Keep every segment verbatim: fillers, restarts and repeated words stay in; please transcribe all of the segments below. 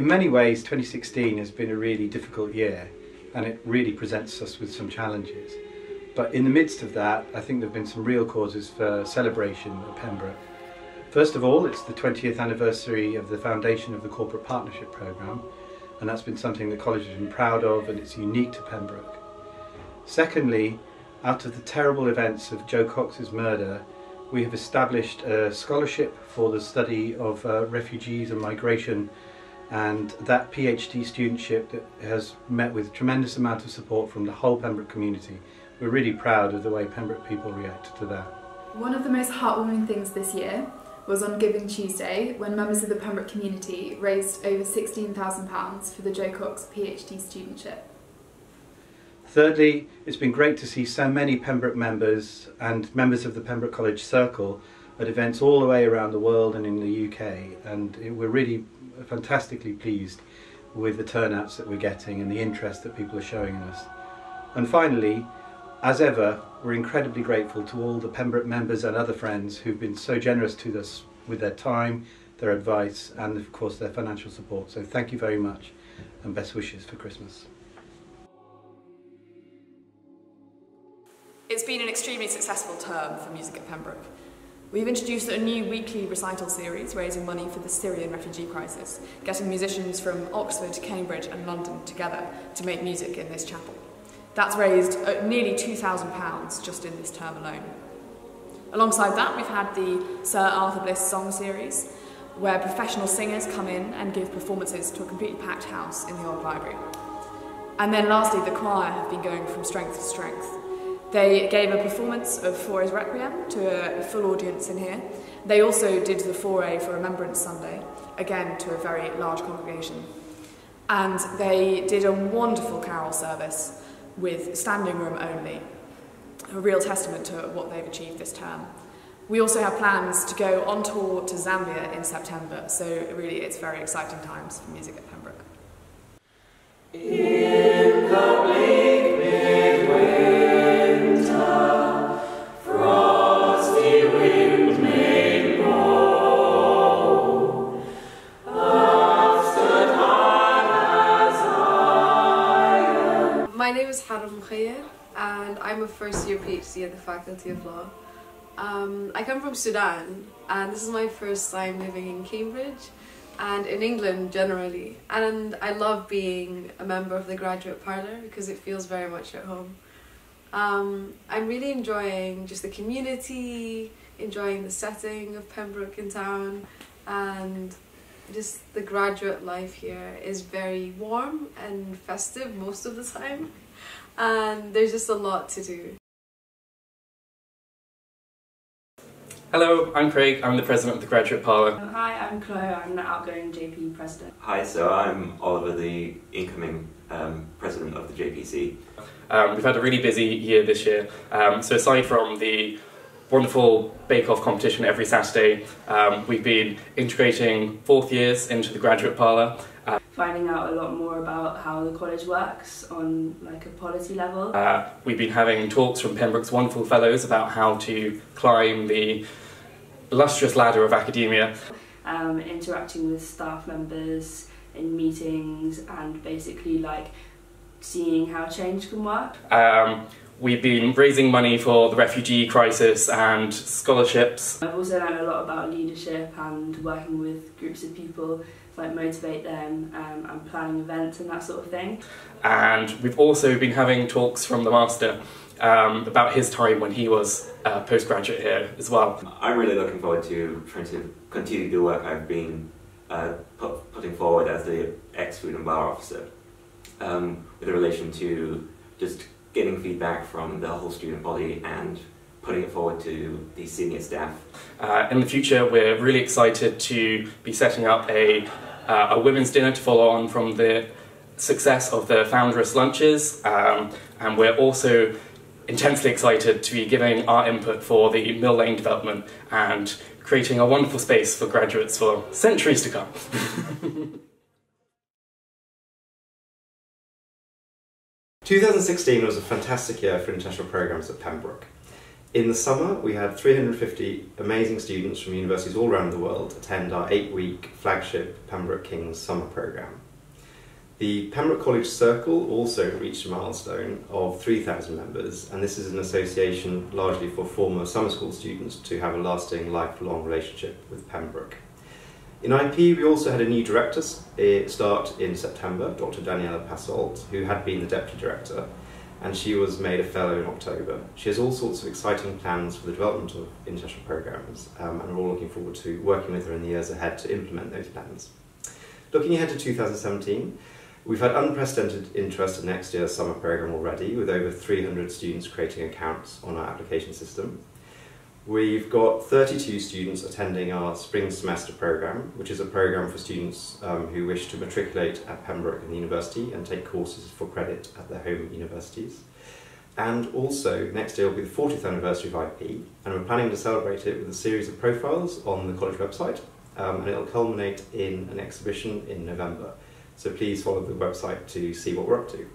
in many ways twenty sixteen has been a really difficult year, and it really presents us with some challenges. But in the midst of that, I think there have been some real causes for celebration at Pembroke. First of all, it's the twentieth anniversary of the foundation of the Corporate Partnership Programme, and that's been something the college has been proud of, and it's unique to Pembroke. Secondly, out of the terrible events of Jo Cox's murder, we have established a scholarship for the study of uh, refugees and migration, and that PhD studentship that has met with a tremendous amount of support from the whole Pembroke community. We're really proud of the way Pembroke people reacted to that. One of the most heartwarming things this year was on Giving Tuesday, when members of the Pembroke community raised over sixteen thousand pounds for the Jo Cox PhD studentship. Thirdly, it's been great to see so many Pembroke members and members of the Pembroke College Circle at events all the way around the world and in the U K, and it, we're really fantastically pleased with the turnouts that we're getting and the interest that people are showing us. And finally, as ever, we're incredibly grateful to all the Pembroke members and other friends who've been so generous to us with their time, their advice, and of course their financial support. So thank you very much, and best wishes for Christmas. It's been an extremely successful term for music at Pembroke. We've introduced a new weekly recital series raising money for the Syrian refugee crisis, getting musicians from Oxford, Cambridge and London together to make music in this chapel. That's raised nearly two thousand pounds just in this term alone. Alongside that, we've had the Sir Arthur Bliss Song Series, where professional singers come in and give performances to a completely packed house in the old library. And then lastly, the choir have been going from strength to strength. They gave a performance of Fauré's Requiem to a full audience in here. They also did the Fauré for Remembrance Sunday, again to a very large congregation. And they did a wonderful carol service with standing room only, a real testament to what they've achieved this term. We also have plans to go on tour to Zambia in September, so really it's very exciting times for music at Pembroke. In the My name is Hannah Mukhaye, and I'm a first year PhD at the Faculty of Law. Um, I come from Sudan, and this is my first time living in Cambridge and in England generally. And I love being a member of the Graduate Parlour because it feels very much at home. Um, I'm really enjoying just the community, enjoying the setting of Pembroke in town, and just the graduate life here is very warm and festive most of the time, and there's just a lot to do. Hello, I'm Craig, I'm the President of the Graduate Parlour. Hi, I'm Chloe, I'm the outgoing J P President. Hi, so I'm Oliver, the incoming um, President of the J P C. Um, we've had a really busy year this year, um, so aside from the wonderful bake-off competition every Saturday. Um, we've been integrating fourth years into the Graduate Parlour. Uh, Finding out a lot more about how the college works on like a policy level. Uh, we've been having talks from Pembroke's wonderful fellows about how to climb the illustrious ladder of academia. Um, interacting with staff members in meetings and basically like seeing how change can work. Um, We've been raising money for the refugee crisis and scholarships. I've also learned a lot about leadership and working with groups of people to like motivate them um, and planning events and that sort of thing. And we've also been having talks from the Master um, about his time when he was a postgraduate here as well. I'm really looking forward to trying to continue the work I've been uh, put, putting forward as the ex-food and bar officer um, with relation to just getting feedback from the whole student body and putting it forward to the senior staff. Uh, in the future, we're really excited to be setting up a, uh, a women's dinner to follow on from the success of the Founderess Lunches, um, and we're also intensely excited to be giving our input for the Mill Lane development and creating a wonderful space for graduates for centuries to come. twenty sixteen was a fantastic year for international programmes at Pembroke. In the summer, we had three hundred fifty amazing students from universities all around the world attend our eight-week flagship Pembroke King's summer programme. The Pembroke College Circle also reached a milestone of three thousand members, and this is an association largely for former summer school students to have a lasting, lifelong relationship with Pembroke. In I P, we also had a new director start in September, Doctor Daniela Passolt, who had been the deputy director, and she was made a fellow in October. She has all sorts of exciting plans for the development of international programmes, um, and we're all looking forward to working with her in the years ahead to implement those plans. Looking ahead to two thousand seventeen, we've had unprecedented interest in next year's summer programme already, with over three hundred students creating accounts on our application system. We've got thirty-two students attending our spring semester programme, which is a programme for students um, who wish to matriculate at Pembroke and the university and take courses for credit at their home universities. And also, next year will be the fortieth anniversary of I P, and we're planning to celebrate it with a series of profiles on the college website, um, and it'll culminate in an exhibition in November. So please follow the website to see what we're up to.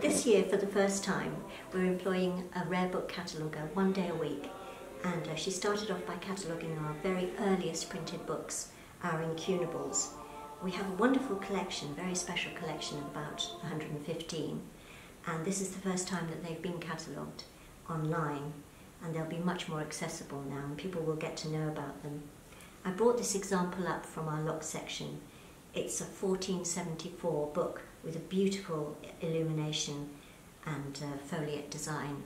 This year, for the first time, we're employing a rare book cataloguer one day a week, and uh, she started off by cataloguing our very earliest printed books, our incunables. We have a wonderful collection, very special collection, of about one hundred fifteen, and this is the first time that they've been catalogued online, and they'll be much more accessible now, and people will get to know about them. I brought this example up from our lock section. It's a fourteen seventy-four book with a beautiful illumination and uh, foliate design.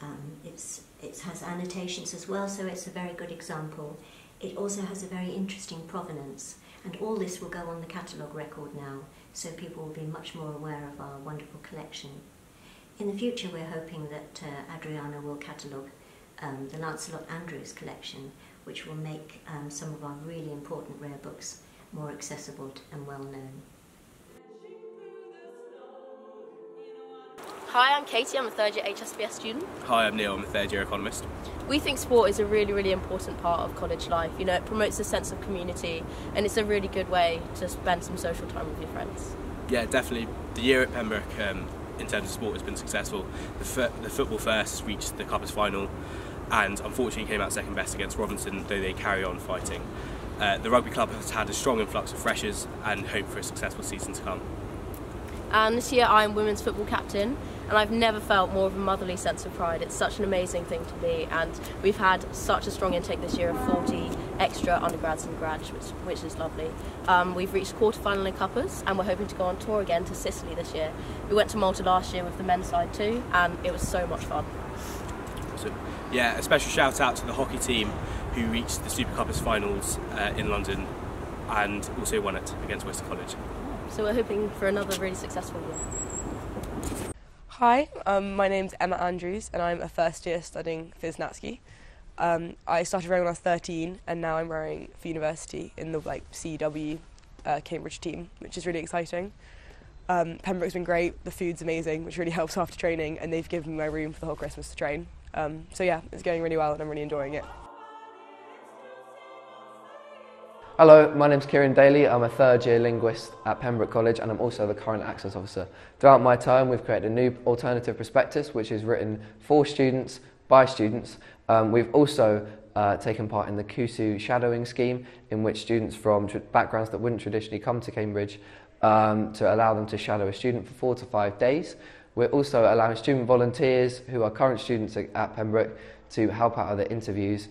Um, it's, it has annotations as well, so it's a very good example. It also has a very interesting provenance, and all this will go on the catalogue record now, so people will be much more aware of our wonderful collection. In the future, we're hoping that uh, Adriana will catalogue um, the Lancelot Andrews collection, which will make um, some of our really important rare books more accessible and well known. Hi, I'm Katie, I'm a third year H S B S student. Hi, I'm Neil, I'm a third year economist. We think sport is a really, really important part of college life. You know, it promotes a sense of community, and it's a really good way to spend some social time with your friends. Yeah, definitely. The year at Pembroke, um, in terms of sport, has been successful. The, the football first reached the Cuppers final, and unfortunately came out second best against Robinson, though they carry on fighting. Uh, the rugby club has had a strong influx of freshers and hope for a successful season to come. And this year I'm women's football captain, and I've never felt more of a motherly sense of pride. It's such an amazing thing to be, and we've had such a strong intake this year of forty extra undergrads and grads, which, which is lovely. Um, we've reached quarter-final in Cuppers, and we're hoping to go on tour again to Sicily this year. We went to Malta last year with the men's side too, and it was so much fun. Awesome. Yeah, a special shout out to the hockey team who reached the Super Cuppers finals uh, in London and also won it against Worcester College. So we're hoping for another really successful year. Hi, um, my name's Emma Andrews, and I'm a first year studying Physnatski. Um, I started rowing when I was thirteen, and now I'm rowing for university in the like C W uh, Cambridge team, which is really exciting. Um, Pembroke's been great, the food's amazing, which really helps after training, and they've given me my room for the whole Christmas to train. Um, so yeah, it's going really well and I'm really enjoying it. Hello, my name's Kieran Daly, I'm a third year linguist at Pembroke College, and I'm also the current access officer. Throughout my time, we've created a new alternative prospectus which is written for students, by students. Um, we've also uh, taken part in the Kusu shadowing scheme, in which students from backgrounds that wouldn't traditionally come to Cambridge, um, to allow them to shadow a student for four to five days. We're also allowing student volunteers who are current students at Pembroke to help out at the interviews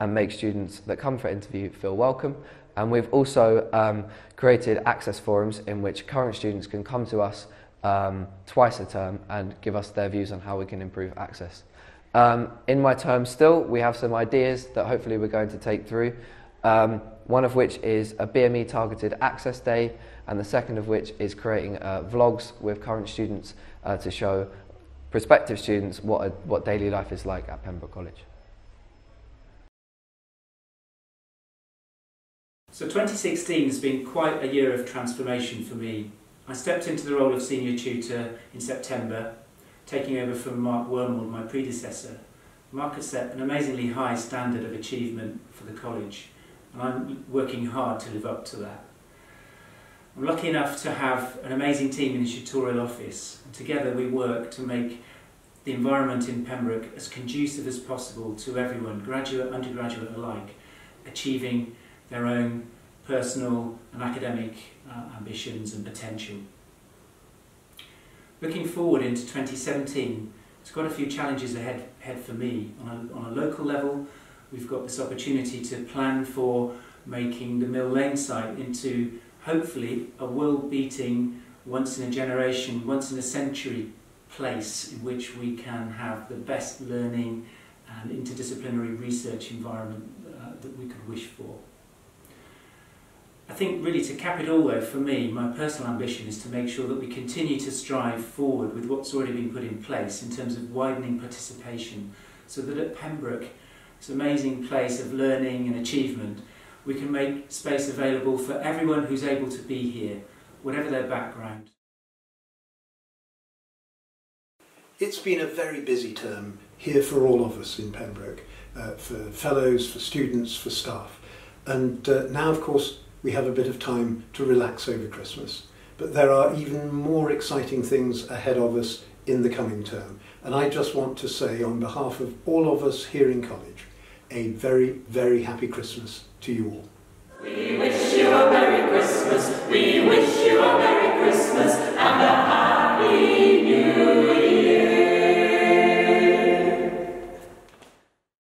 and make students that come for interview feel welcome. And we've also um, created access forums in which current students can come to us um, twice a term and give us their views on how we can improve access. Um, in my term still, we have some ideas that hopefully we're going to take through. Um, one of which is a B M E targeted access day, and the second of which is creating uh, vlogs with current students uh, to show prospective students what, a, what daily life is like at Pembroke College. So twenty sixteen has been quite a year of transformation for me. I stepped into the role of senior tutor in September, taking over from Mark Wormwood, my predecessor. Mark has set an amazingly high standard of achievement for the college, and I'm working hard to live up to that. I'm lucky enough to have an amazing team in his tutorial office. Together we work to make the environment in Pembroke as conducive as possible to everyone, graduate, undergraduate alike, achieving their own personal and academic uh, ambitions and potential. Looking forward into twenty seventeen, it's got a few challenges ahead, ahead for me. On a, on a local level, we've got this opportunity to plan for making the Mill Lane site into, hopefully, a world-beating, once-in-a-generation, once-in-a-century place in which we can have the best learning and interdisciplinary research environment uh, that we could wish for. I think really to cap it all though, for me, my personal ambition is to make sure that we continue to strive forward with what's already been put in place in terms of widening participation, so that at Pembroke, this amazing place of learning and achievement, we can make space available for everyone who's able to be here, whatever their background. It's been a very busy term here for all of us in Pembroke, uh, for fellows, for students, for staff. And uh, now, of course, we have a bit of time to relax over Christmas. But there are even more exciting things ahead of us in the coming term. And I just want to say, on behalf of all of us here in college, a very, very happy Christmas to you all. We wish you a Merry Christmas. We wish